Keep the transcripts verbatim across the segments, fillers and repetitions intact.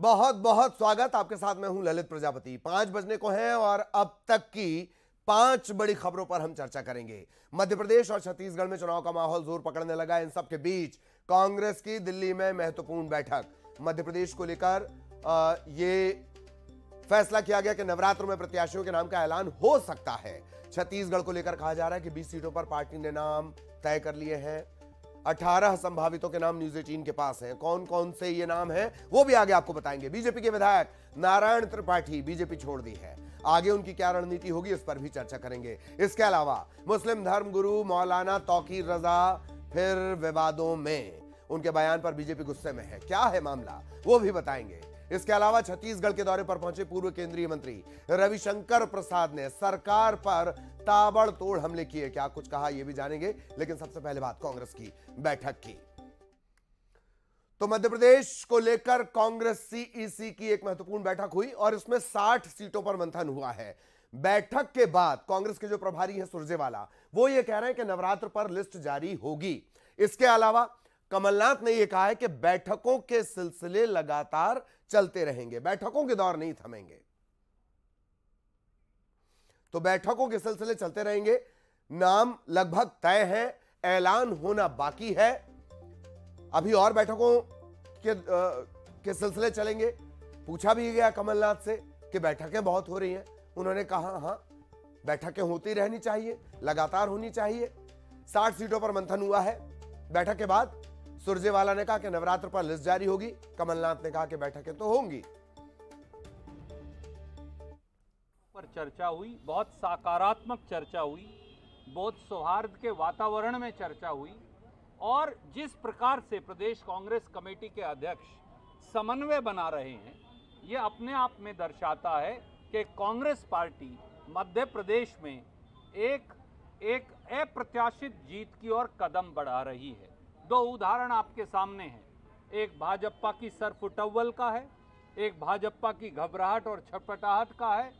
बहुत बहुत स्वागत। आपके साथ मैं हूं ललित प्रजापति। पांच बजने को हैं और अब तक की पांच बड़ी खबरों पर हम चर्चा करेंगे। मध्य प्रदेश और छत्तीसगढ़ में चुनाव का माहौल जोर पकड़ने लगा। इन सब के बीच कांग्रेस की दिल्ली में महत्वपूर्ण बैठक। मध्य प्रदेश को लेकर ये फैसला किया गया कि नवरात्र में प्रत्याशियों के नाम का ऐलान हो सकता है। छत्तीसगढ़ को लेकर कहा जा रहा है कि बीस सीटों पर पार्टी ने नाम तय कर लिए हैं। अठारह संभावितों के नाम न्यूज एटीन के पास हैं। कौन कौन से ये नाम हैं वो भी आगे आपको बताएंगे। बीजेपी के विधायक नारायण त्रिपाठी बीजेपी छोड़ दी है, आगे उनकी क्या रणनीति होगी इस पर भी चर्चा करेंगे। इसके अलावा मुस्लिम धर्म गुरु मौलाना तौकीर रजा फिर विवादों में, उनके बयान पर बीजेपी गुस्से में है। क्या है मामला वो भी बताएंगे। इसके अलावा छत्तीसगढ़ के दौरे पर पहुंचे पूर्व केंद्रीय मंत्री रविशंकर प्रसाद ने सरकार पर ताबड़तोड़ हमले किए, क्या कुछ कहा यह भी जानेंगे। लेकिन सबसे पहले बात कांग्रेस की बैठक की। तो मध्य प्रदेश को लेकर कांग्रेस सीईसी की एक महत्वपूर्ण बैठक हुई और इसमें साठ सीटों पर मंथन हुआ है। बैठक के बाद कांग्रेस के जो प्रभारी है सुरजेवाला, वो ये कह रहे हैं कि नवरात्र पर लिस्ट जारी होगी। इसके अलावा कमलनाथ ने यह कहा है कि बैठकों के सिलसिले लगातार चलते रहेंगे, बैठकों के दौर नहीं थमेंगे। तो बैठकों के सिलसिले चलते रहेंगे, नाम लगभग तय है, ऐलान होना बाकी है। अभी और बैठकों के आ, के सिलसिले चलेंगे। पूछा भी गया कमलनाथ से कि बैठकें बहुत हो रही हैं। उन्होंने कहा हाँ, बैठकें होती रहनी चाहिए, लगातार होनी चाहिए। साठ सीटों पर मंथन हुआ है। बैठक के बाद सुरजेवाला ने कहा कि नवरात्र पर लिस्ट जारी होगी। कमलनाथ ने कहा कि बैठकें तो होंगी। पर चर्चा हुई, बहुत सकारात्मक चर्चा हुई, बहुत सौहार्द के वातावरण में चर्चा हुई। और जिस प्रकार से प्रदेश कांग्रेस कमेटी के अध्यक्ष समन्वय बना रहे हैं, ये अपने आप में दर्शाता है कि कांग्रेस पार्टी मध्य प्रदेश में एक एक अप्रत्याशित जीत की ओर कदम बढ़ा रही है। दो उदाहरण आपके सामने हैं, एक भाजपा की सरफुटव्वल का है, एक भाजपा की घबराहट और छटपटाहट का है,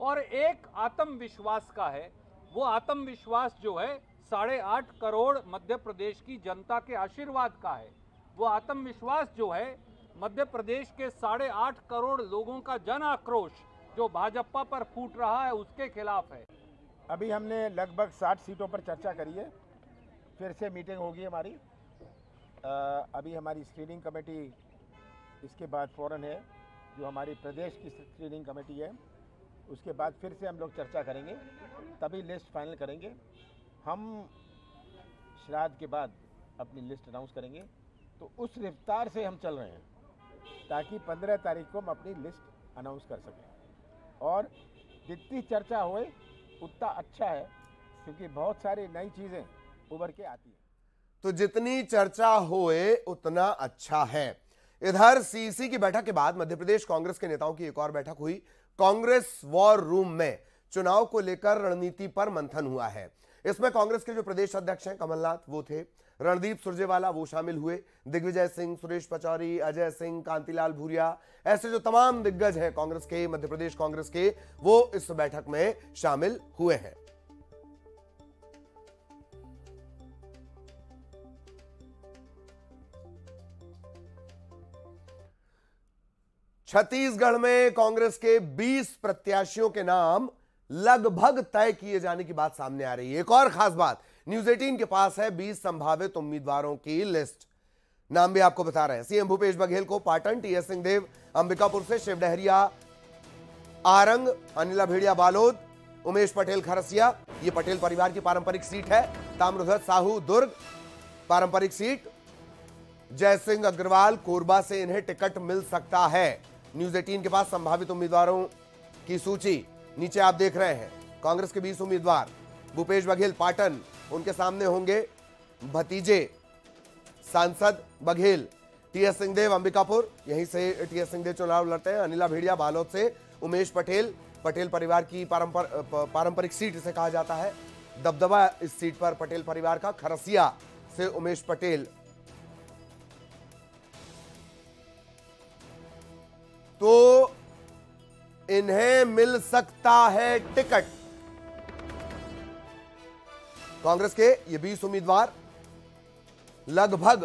और एक आत्मविश्वास का है। वो आत्मविश्वास जो है साढ़े आठ करोड़ मध्य प्रदेश की जनता के आशीर्वाद का है। वो आत्मविश्वास जो है मध्य प्रदेश के साढ़े आठ करोड़ लोगों का जन आक्रोश जो भाजपा पर फूट रहा है उसके खिलाफ है। अभी हमने लगभग साठ सीटों पर चर्चा करी है, फिर से मीटिंग होगी हमारी। आ, अभी हमारी स्क्रीनिंग कमेटी इसके बाद फ़ौरन है, जो हमारी प्रदेश की स्क्रीनिंग कमेटी है, उसके बाद फिर से हम लोग चर्चा करेंगे, तभी लिस्ट फाइनल करेंगे। हम श्राद्ध के बाद अपनी लिस्ट अनाउंस करेंगे। तो उस रफ्तार से हम चल रहे हैं ताकि पंद्रह तारीख को हम अपनी लिस्ट अनाउंस कर सकें। और जितनी चर्चा होए उतना अच्छा है, क्योंकि बहुत सारी नई चीज़ें उभर के आती हैं। तो जितनी चर्चा होए उतना अच्छा है। इधर सीईसी की बैठक के बाद मध्य प्रदेश कांग्रेस के नेताओं की एक और बैठक हुई। कांग्रेस वॉर रूम में चुनाव को लेकर रणनीति पर मंथन हुआ है। इसमें कांग्रेस के जो प्रदेश अध्यक्ष हैं कमलनाथ वो थे, रणदीप सुरजेवाला वो शामिल हुए, दिग्विजय सिंह, सुरेश पचौरी, अजय सिंह, कांतिलाल भूरिया, ऐसे जो तमाम दिग्गज हैं कांग्रेस के, मध्य प्रदेश कांग्रेस के, वो इस बैठक में शामिल हुए हैं। छत्तीसगढ़ में कांग्रेस के बीस प्रत्याशियों के नाम लगभग तय किए जाने की बात सामने आ रही है। एक और खास बात, न्यूज एटीन के पास है बीस संभावित उम्मीदवारों की लिस्ट। नाम भी आपको बता रहे हैं। सीएम भूपेश बघेल को पाटन, टीएस सिंहदेव अंबिकापुर से, शिव दहरिया आरंग, अनिला भेंड़िया बालोद, उमेश पटेल खरसिया, ये पटेल परिवार की पारंपरिक सीट है। ताम्रधर साहू दुर्ग पारंपरिक सीट, जयसिंह अग्रवाल कोरबा से, इन्हें टिकट मिल सकता है। न्यूज एटीन के पास संभावित उम्मीदवारों की सूची नीचे आप देख रहे हैं। कांग्रेस के बीस उम्मीदवार, भूपेश बघेल पाटन, उनके सामने होंगे भतीजे सांसद बघेल, टीएस सिंहदेव अंबिकापुर, यहीं से टीएस सिंहदेव चुनाव लड़ते हैं, अनिला भेड़िया बालोद से, उमेश पटेल पटेल परिवार की पारंपर, पारंपरिक सीट इसे कहा जाता है, दबदबा इस सीट पर पटेल परिवार का, खरसिया से उमेश पटेल। तो इन्हें मिल सकता है टिकट। कांग्रेस के ये बीस उम्मीदवार लगभग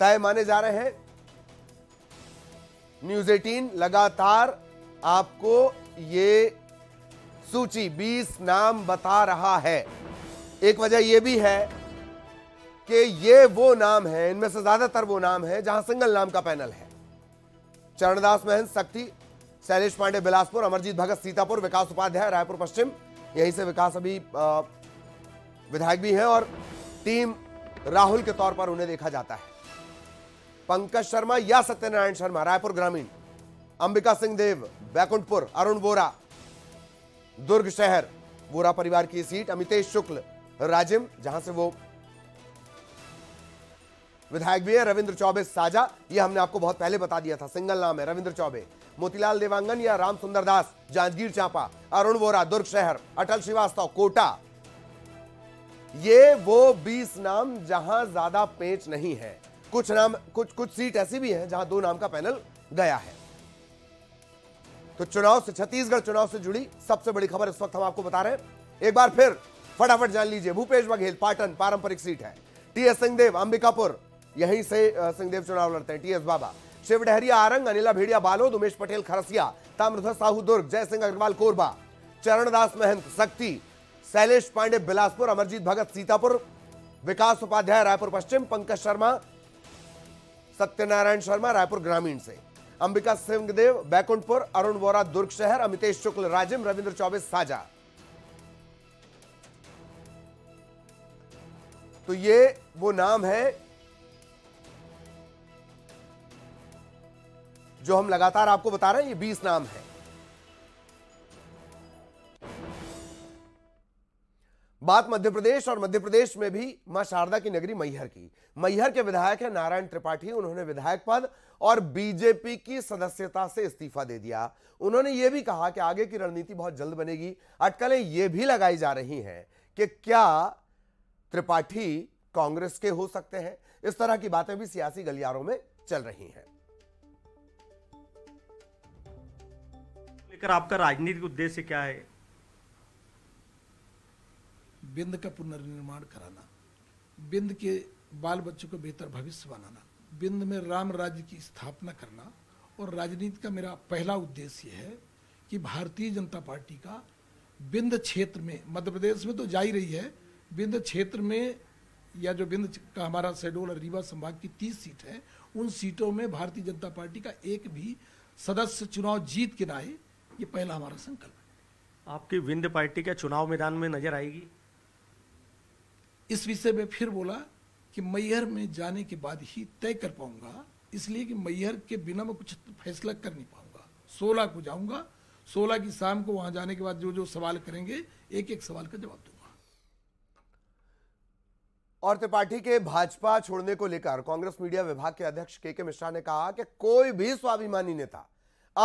तय माने जा रहे हैं। न्यूज एटीन लगातार आपको ये सूची बीस नाम बता रहा है। एक वजह यह भी है कि ये वो नाम है, इनमें से ज्यादातर वो नाम है जहां सिंगल नाम का पैनल है। चरणदास महंत सख्ती, शैलेश पांडे बिलासपुर, अमरजीत भगत सीतापुर, विकास उपाध्याय रायपुर पश्चिम, यहीं से विकास अभी विधायक भी हैं और टीम राहुल के तौर पर उन्हें देखा जाता है। पंकज शर्मा या सत्यनारायण शर्मा रायपुर ग्रामीण, अंबिका सिंह देव बैकुंठपुर, अरुण वोरा दुर्ग शहर, वोरा परिवार की सीट, अमितेश शुक्ल राजिम जहां से वो विधायक भी है, रविंद्र चौबे साजा, ये हमने आपको बहुत पहले बता दिया था, सिंगल नाम है रविंद्र चौबे। मोतीलाल देवांगन या राम सुंदर दास जांजगीर चांपा, अरुण वोरा दुर्ग शहर, अटल श्रीवास्तव कोटा, ये वो बीस नाम जहां ज्यादा पेच नहीं है। कुछ नाम कुछ कुछ सीट ऐसी भी हैं जहां दो नाम का पैनल गया है। तो चुनाव से, छत्तीसगढ़ चुनाव से जुड़ी सबसे बड़ी खबर इस वक्त हम आपको बता रहे हैं। एक बार फिर फटाफट जान लीजिए। भूपेश बघेल पाटन पारंपरिक सीट है, टीएस सिंहदेव अंबिकापुर, यहीं से सिंहदेव चुनाव लड़ते हैं, टीएस बाबा। शिव दहरिया आरंग, अनिला भेंड़िया बालोद, उमेश पटेल खरसिया, ताम्रधर साहू दुर्ग, जयसिंह अग्रवाल कोरबा, चरणदास महंत सक्ती, शैलेश पांडे बिलासपुर, अमरजीत भगत सीतापुर, विकास उपाध्याय रायपुर पश्चिम, पंकज शर्मा सत्यनारायण शर्मा रायपुर ग्रामीण से, अंबिका सिंहदेव बैकुंठपुर, अरुण वोरा दुर्ग शहर, अमितेश शुक्ल राजिम, रविंद्र चौबे साजा। तो ये वो नाम है जो हम लगातार आपको बता रहे हैं, ये बीस नाम है। बात मध्य प्रदेश और मध्य प्रदेश में भी मां शारदा की नगरी मैहर की। मैहर के विधायक है नारायण त्रिपाठी, उन्होंने विधायक पद और बीजेपी की सदस्यता से इस्तीफा दे दिया। उन्होंने यह भी कहा कि आगे की रणनीति बहुत जल्द बनेगी। अटकलें यह भी लगाई जा रही हैं कि क्या त्रिपाठी कांग्रेस के हो सकते हैं। इस तरह की बातें भी सियासी गलियारों में चल रही हैं। लेकर आपका राजनीतिक उद्देश्य क्या है? बिंद का पुनर्निर्माण कराना, बिंद के बाल बच्चों को बेहतर भविष्य बनाना, बिंद में राम राज्य की स्थापना करना। और राजनीति का मेरा पहला उद्देश्य है कि भारतीय जनता पार्टी का बिंद क्षेत्र में, मध्य प्रदेश में तो जा ही रही है, बिंद क्षेत्र में या जो बिंद का हमारा शहडोल और रीवा संभाग की तीस सीट है, उन सीटों में भारतीय जनता पार्टी का एक भी सदस्य चुनाव जीत के ना आए, ये पहला हमारा संकल्प है। आपकी बिंद पार्टी क्या चुनाव मैदान में नजर आएगी? इस विषय में फिर बोला कि मैहर में जाने के बाद ही तय कर पाऊंगा, इसलिए कि मैहर के बिना मैं कुछ फैसला कर नहीं पाऊंगा। सोलह को जाऊंगा, सोलह की शाम को वहां जाने के बाद जो जो सवाल करेंगे एक एक सवाल का जवाब दूंगा। और त्रिपाठी के भाजपा छोड़ने को लेकर कांग्रेस मीडिया विभाग के अध्यक्ष के के मिश्रा ने कहा कि कोई भी स्वाभिमानी नेता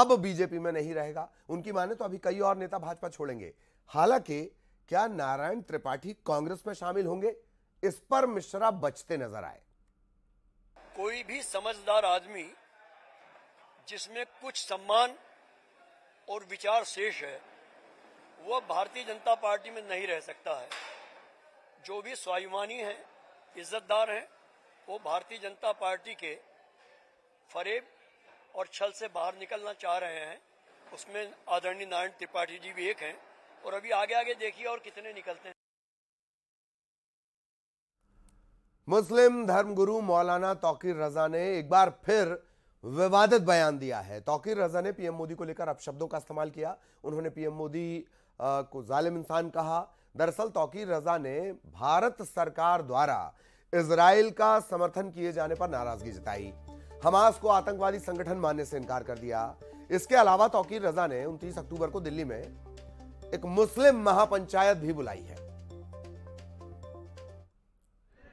अब बीजेपी में नहीं रहेगा। उनकी माने तो अभी कई और नेता भाजपा छोड़ेंगे। हालांकि क्या नारायण त्रिपाठी कांग्रेस में शामिल होंगे, इस पर मिश्रा बचते नजर आए। कोई भी समझदार आदमी जिसमें कुछ सम्मान और विचार शेष है, वह भारतीय जनता पार्टी में नहीं रह सकता है। जो भी स्वाभिमानी है, इज्जतदार है, वो भारतीय जनता पार्टी के फरेब और छल से बाहर निकलना चाह रहे हैं। उसमें आदरणीय नारायण त्रिपाठी जी भी एक हैं। और अभी आगे आगे देखिए और कितने निकलते हैं। मुस्लिम धर्मगुरु मौलाना तौकीर रजा ने एक बार फिर विवादित बयान दिया है। तौकीर रजा ने पीएम मोदी को लेकर अपशब्दों का इस्तेमाल किया। उन्होंने पीएम मोदी को जालिम इंसान कहा। दरअसल तौकीर रजा ने भारत सरकार द्वारा इजराइल का समर्थन किए जाने पर नाराजगी जताई, हमास को आतंकवादी संगठन मानने से इनकार कर दिया। इसके अलावा तौकीर रजा ने उनतीस अक्टूबर को दिल्ली में एक मुस्लिम महापंचायत भी बुलाई है।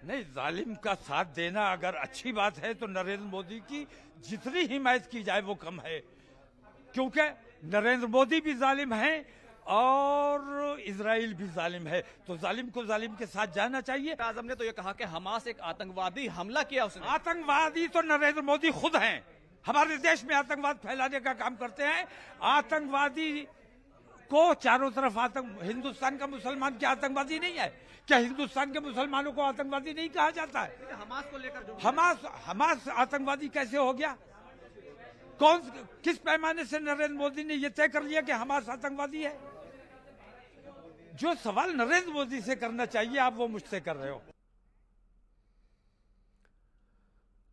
नहीं, जालिम का साथ देना अगर अच्छी बात है तो नरेंद्र मोदी की जितनी हिमायत की जाए वो कम है, क्योंकि नरेंद्र मोदी भी जालिम है और इजराइल भी जालिम है, तो जालिम को जालिम के साथ जाना चाहिए। आजम ने तो ये कहा कि हमास एक आतंकवादी हमला किया उसने। आतंकवादी तो नरेंद्र मोदी खुद हैं। हमारे देश में आतंकवाद फैलाने का काम करते हैं। आतंकवादी को चारों तरफ आतंक, हिंदुस्तान का मुसलमान क्या आतंकवादी नहीं है? क्या हिंदुस्तान के मुसलमानों को आतंकवादी नहीं कहा जाता है? हमास को लेकर हमास हमास आतंकवादी कैसे हो गया? कौन किस पैमाने से नरेंद्र मोदी ने यह तय कर लिया कि हमारा आतंकवादी है? जो सवाल नरेंद्र मोदी से करना चाहिए आप वो मुझसे कर रहे हो।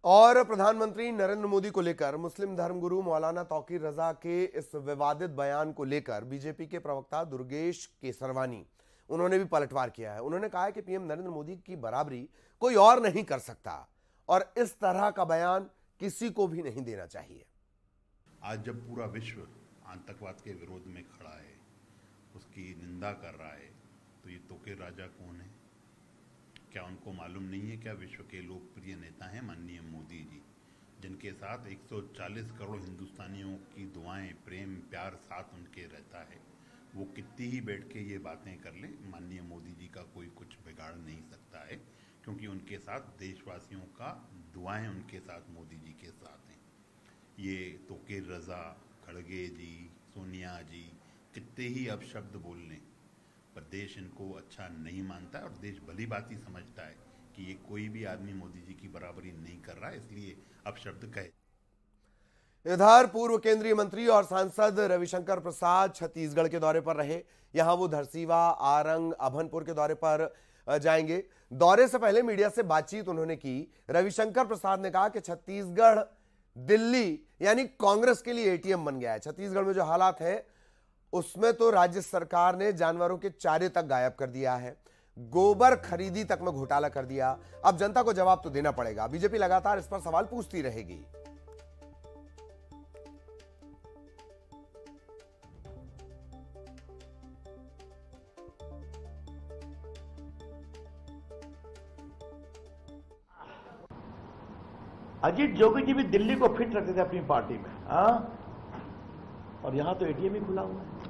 और प्रधानमंत्री नरेंद्र मोदी को लेकर मुस्लिम धर्मगुरु मौलाना तौकीर रजा के इस विवादित बयान को लेकर बीजेपी के प्रवक्ता दुर्गेश केसरवानी उन्होंने भी पलटवार किया है। उन्होंने कहा है कि पीएम नरेंद्र मोदी की बराबरी कोई और नहीं कर सकता और इस तरह का बयान किसी को भी नहीं देना चाहिए। आज जब पूरा विश्व आतंकवाद के विरोध में खड़ा है, उसकी निंदा कर रहा है, तो ये तौकीर राजा कौन है? क्या उनको मालूम नहीं है क्या विश्व के लोकप्रिय नेता हैं माननीय मोदी जी, जिनके साथ एक सौ चालीस करोड़ हिंदुस्तानियों की दुआएं, प्रेम, प्यार साथ उनके रहता है। वो कितनी ही बैठ के ये बातें कर लें, माननीय मोदी जी का कोई कुछ बिगाड़ नहीं सकता है, क्योंकि उनके साथ देशवासियों का दुआएं उनके साथ मोदी जी के साथ हैं। ये तौकीर रजा, खड़गे जी, सोनिया जी कितने ही अपशब्द बोल लें, पर देश इनको अच्छा नहीं मानता है और देश भली बात ही समझता है कि ये कोई भी आदमी मोदी जी की बराबरी नहीं कर रहा, इसलिए अपशब्द कहे। इधर पूर्व केंद्रीय मंत्री और सांसद रविशंकर प्रसाद छत्तीसगढ़ के दौरे पर रहे। यहां वो धरसीवा, आरंग, अभनपुर के दौरे पर जाएंगे। दौरे से पहले मीडिया से बातचीत उन्होंने की। रविशंकर प्रसाद ने कहा कि छत्तीसगढ़ दिल्ली यानी कांग्रेस के लिए एटीएम बन गया है। छत्तीसगढ़ में जो हालात है उसमें तो राज्य सरकार ने जानवरों के चारे तक गायब कर दिया है, गोबर खरीदी तक में घोटाला कर दिया। अब जनता को जवाब तो देना पड़ेगा। बीजेपी लगातार इस पर सवाल पूछती रहेगी। अजीत जोगी जी भी दिल्ली को फिट रखते थे अपनी पार्टी में, आ? और यहां तो एटीएम ही खुला हुआ है,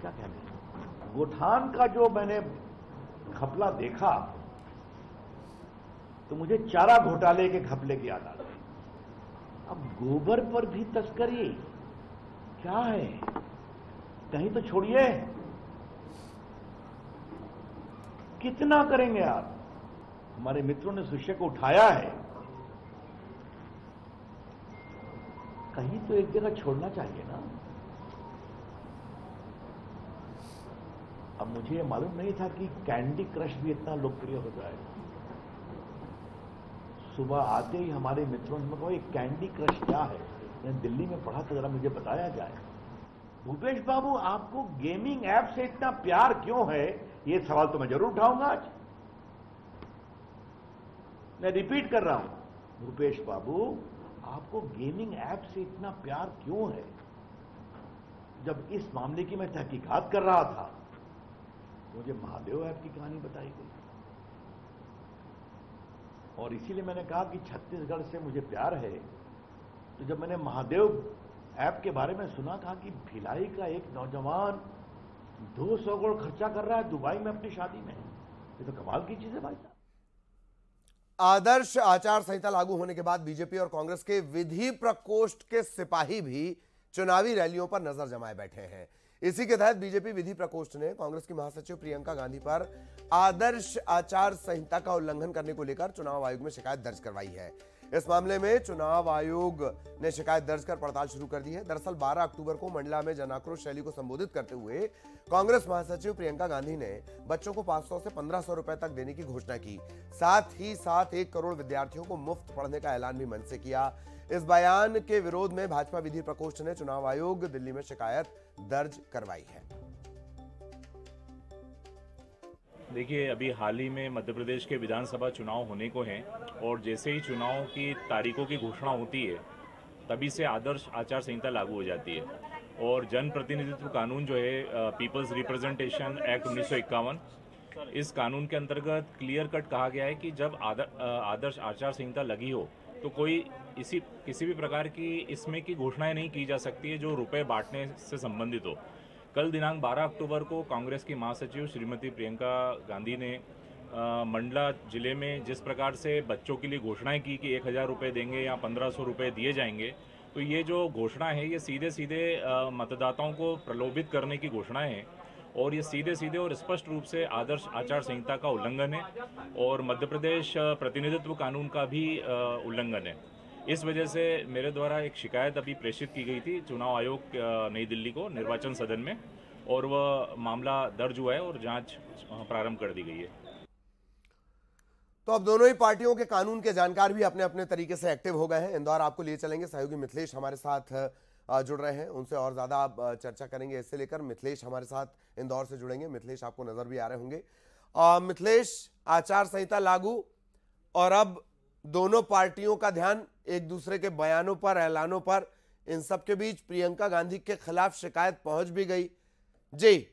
क्या कहते। गोठान का जो मैंने घपला देखा तो मुझे चारा घोटाले के घपले की याद आ गई। अब गोबर पर भी तस्करी क्या है, कहीं तो छोड़िए। कितना करेंगे आप? हमारे मित्रों ने सुशे को उठाया है, कहीं तो एक जगह छोड़ना चाहिए ना। अब मुझे मालूम नहीं था कि कैंडी क्रश भी इतना लोकप्रिय हो जाए। सुबह आते ही हमारे मित्रों ने कहा ये कैंडी क्रश क्या है, मैंने दिल्ली में पढ़ा था, जरा मुझे बताया जाए। भूपेश बाबू, आपको गेमिंग ऐप से इतना प्यार क्यों है, ये सवाल तो मैं जरूर उठाऊंगा आज। मैं रिपीट कर रहा हूं, भूपेश बाबू आपको गेमिंग ऐप से इतना प्यार क्यों है? जब इस मामले की मैं तहकीकात कर रहा था मुझे महादेव ऐप की कहानी बताई गई और इसीलिए मैंने कहा कि छत्तीसगढ़ से मुझे प्यार है। तो जब मैंने महादेव ऐप के बारे में सुना था कि भिलाई का एक नौजवान दो सौ करोड़ खर्चा कर रहा है दुबई में अपनी शादी में, ये तो कमाल की चीज है भाई साहब। आदर्श आचार संहिता लागू होने के बाद बीजेपी और कांग्रेस के विधि प्रकोष्ठ के सिपाही भी चुनावी रैलियों पर नजर जमाए बैठे हैं। इसी के तहत बीजेपी विधि प्रकोष्ठ ने कांग्रेस की महासचिव प्रियंका गांधी पर आदर्श आचार संहिता का उल्लंघन करने को लेकर चुनाव आयोग में शिकायत दर्ज करवाई है। इस मामले में चुनाव आयोग ने शिकायत दर्ज कर पड़ताल शुरू कर दी है। दरअसल बारह अक्टूबर को मंडला में जनाक्रोश शैली को संबोधित करते हुए कांग्रेस महासचिव प्रियंका गांधी ने बच्चों को पांच सौ से पंद्रह सौ रुपए तक देने की घोषणा की, साथ ही साथ एक करोड़ विद्यार्थियों को मुफ्त पढ़ने का ऐलान भी मंच से किया। इस बयान के विरोध में भाजपा विधि प्रकोष्ठ ने चुनाव आयोग दिल्ली में शिकायत दर्ज करवाई है। देखिए, अभी हाल ही में मध्य प्रदेश के विधानसभा चुनाव होने को हैं और जैसे ही चुनाव की तारीखों की घोषणा होती है तभी से आदर्श आचार संहिता लागू हो जाती है। और जनप्रतिनिधित्व कानून जो है, पीपल्स रिप्रेजेंटेशन एक्ट उन्नीस सौ इक्यावन, इस कानून के अंतर्गत क्लियर कट कहा गया है कि जब आदर्श आचार संहिता लगी हो तो कोई इसी किसी भी प्रकार की इसमें की घोषणाएं नहीं की जा सकती है जो रुपए बांटने से संबंधित हो। कल दिनांक बारह अक्टूबर को कांग्रेस की महासचिव श्रीमती प्रियंका गांधी ने मंडला जिले में जिस प्रकार से बच्चों के लिए घोषणाएं की कि एक हज़ार रुपये देंगे या पंद्रह सौ रुपये दिए जाएंगे, तो ये जो घोषणा है ये सीधे सीधे मतदाताओं को प्रलोभित करने की घोषणाएँ हैं और ये सीधे सीधे और स्पष्ट रूप से आदर्श आचार संहिता का उल्लंघन है और मध्य प्रदेश प्रतिनिधित्व कानून का भी उल्लंघन है। इस वजह से मेरे द्वारा एक शिकायत अभी प्रेषित की गई थी चुनाव आयोग नई दिल्ली को, निर्वाचन सदन में, और वह मामला दर्ज हुआ है और जांच प्रारंभ कर दी गई है। तो अब दोनों ही पार्टियों के कानून के जानकार भी अपने अपने तरीके से एक्टिव हो गए हैं। इंदौर आपको लिए चलेंगे, सहयोगी मिथिलेश हमारे साथ जुड़ रहे हैं, उनसे और ज्यादा आप चर्चा करेंगे इससे लेकर। मिथिलेश हमारे साथ इंदौर से जुड़ेंगे, मिथिलेश आपको नजर भी आ रहे होंगे। आ, मिथिलेश, आचार संहिता लागू और अब दोनों पार्टियों का ध्यान एक दूसरे के बयानों पर, ऐलानों पर। इन सब के बीच प्रियंका गांधी के खिलाफ शिकायत पहुंच भी गई। जी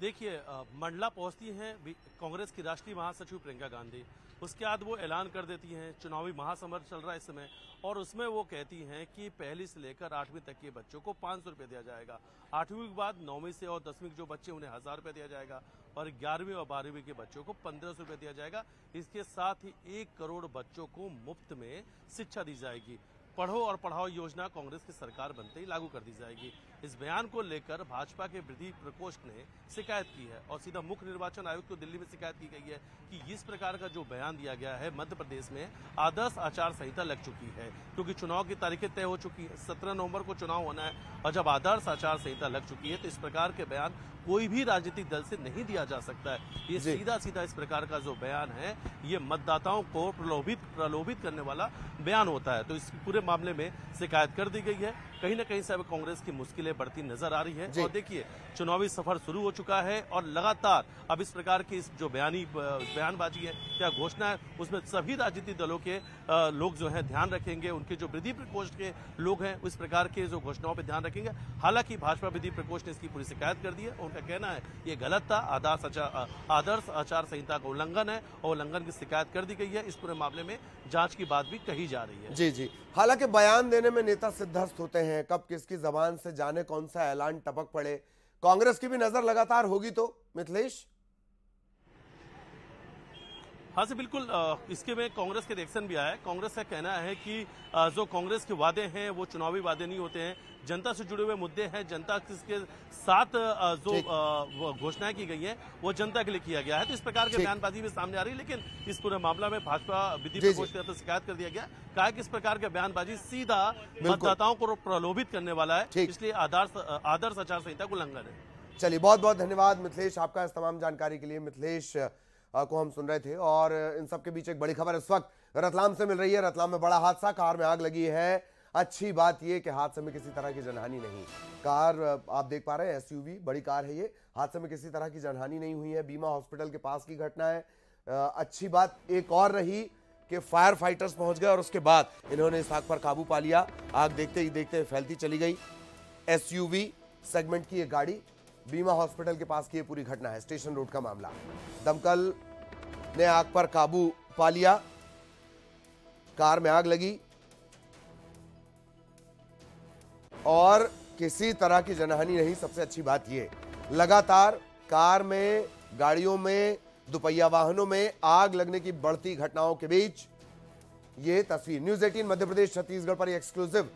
देखिए, मंडला पहुंचती हैं कांग्रेस की राष्ट्रीय महासचिव प्रियंका गांधी, उसके बाद वो ऐलान कर देती हैं, चुनावी महासमर चल रहा है इस समय, और उसमें वो कहती हैं कि पहली से लेकर आठवीं तक के बच्चों को पाँच सौ रुपये दिया जाएगा, आठवीं के बाद नौवीं से और दसवीं के जो बच्चे उन्हें हज़ार रुपये दिया जाएगा, और ग्यारहवीं और बारहवीं के बच्चों को पंद्रह सौ रुपये दिया जाएगा। इसके साथ ही एक करोड़ बच्चों को मुफ्त में शिक्षा दी जाएगी। पढ़ो और पढ़ाओ योजना कांग्रेस की सरकार बनते ही लागू कर दी जाएगी। इस बयान को लेकर भाजपा के प्रदीप प्रकोष्ठ ने शिकायत की है और सीधा मुख्य निर्वाचन आयुक्त को दिल्ली में शिकायत की गई है कि इस प्रकार का जो बयान दिया गया है, मध्य प्रदेश में आदर्श आचार संहिता लग चुकी है, क्योंकि चुनाव की तारीखें तय हो चुकी है, सत्रह नवम्बर को चुनाव होना है, और जब आदर्श आचार संहिता लग चुकी है तो इस प्रकार के बयान कोई भी राजनीतिक दल से नहीं दिया जा सकता है। ये सीधा सीधा इस प्रकार का जो बयान है, ये मतदाताओं को प्रलोभित प्रलोभित करने वाला बयान होता है। तो इस पूरे मामले में शिकायत कर दी गई है। कहीं ना कहीं से अब कांग्रेस की मुश्किलें बढ़ती नजर आ रही है। और देखिए, चुनावी सफर शुरू हो चुका है और लगातार अब इस प्रकार की इस जो बयानी बयानबाजी है या घोषणा है, उसमें सभी राजनीतिक दलों के लोग जो हैं ध्यान रखेंगे, उनके जो विधि प्रकोष्ठ के लोग हैं उस प्रकार के जो घोषणाओं पर ध्यान रखेंगे। हालांकि भाजपा विधि प्रकोष्ठ ने इसकी पूरी शिकायत कर दी है। उनका कहना है ये गलत था, आदर्श आचार आदर्श आचार संहिता का उल्लंघन है और उल्लंघन की शिकायत कर दी गई है। इस पूरे मामले में जांच की बात भी कही जा रही है। जी जी, हालांकि बयान देने में नेता सिद्धहस्त होते हैं, कब किसकी जबान से जाने कौन सा ऐलान टपक पड़े, कांग्रेस की भी नजर लगातार होगी। तो मिथिलेश, हाँ जी बिल्कुल, इसके में कांग्रेस के रिएक्शन भी आया है। कांग्रेस का कहना है कि जो कांग्रेस के वादे हैं वो चुनावी वादे नहीं होते हैं, जनता से जुड़े हुए मुद्दे हैं, जनता के साथ जो घोषणाएं की गई हैं वो जनता के लिए किया गया है। तो इस प्रकार के बयानबाजी भी सामने आ रही है। लेकिन इस पूरे मामला में भाजपा विधि प्रकोष्ठ की तरफ से शिकायत कर दिया गया, कहा कि इस प्रकार के बयानबाजी सीधा मतदाताओं को प्रलोभित करने वाला है, इसलिए आदर्श आदर्श आचार संहिता का उल्लंघन है। चलिए, बहुत बहुत धन्यवाद मिथिलेश आपका इस तमाम जानकारी के लिए। मिथिलेश को हम सुन रहे थे। और इन सब के बीच एक बड़ी खबर इस वक्त रतलाम से मिल रही है। रतलाम में बड़ा हादसा, कार में आग लगी है। अच्छी बात यह कि हादसे में किसी तरह की जनहानि नहीं। कार आप देख पा रहे हैं, एसयूवी बड़ी कार है ये, हादसे में किसी तरह की जनहानि नहीं हुई है। बीमा हॉस्पिटल के पास की घटना है। अच्छी बात एक और रही कि फायर फाइटर्स पहुंच गए और उसके बाद इन्होंने इस आग पर काबू पा लिया। आग देखते ही देखते फैलती चली गई। एसयूवी सेगमेंट की एक गाड़ी, बीमा हॉस्पिटल के पास की ये पूरी घटना है। स्टेशन रोड का मामला, दमकल ने आग पर काबू पा लिया, कार में आग लगी और किसी तरह की जनहानि नहीं। सबसे अच्छी बात ये, लगातार कार में, गाड़ियों में, दुपहिया वाहनों में आग लगने की बढ़ती घटनाओं के बीच ये तस्वीर। न्यूज अठारह मध्य प्रदेश छत्तीसगढ़ पर एक्सक्लूसिव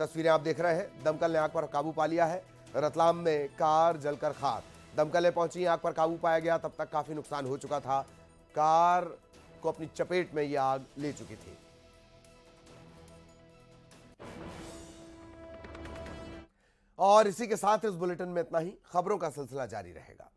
तस्वीरें आप देख रहे हैं। दमकल ने आग पर काबू पा लिया है। रतलाम में कार जलकर खाक, दमकलें पहुंची, आग पर काबू पाया गया, तब तक काफी नुकसान हो चुका था। कार को अपनी चपेट में यह आग ले चुकी थी। और इसी के साथ इस बुलेटिन में इतना ही, खबरों का सिलसिला जारी रहेगा।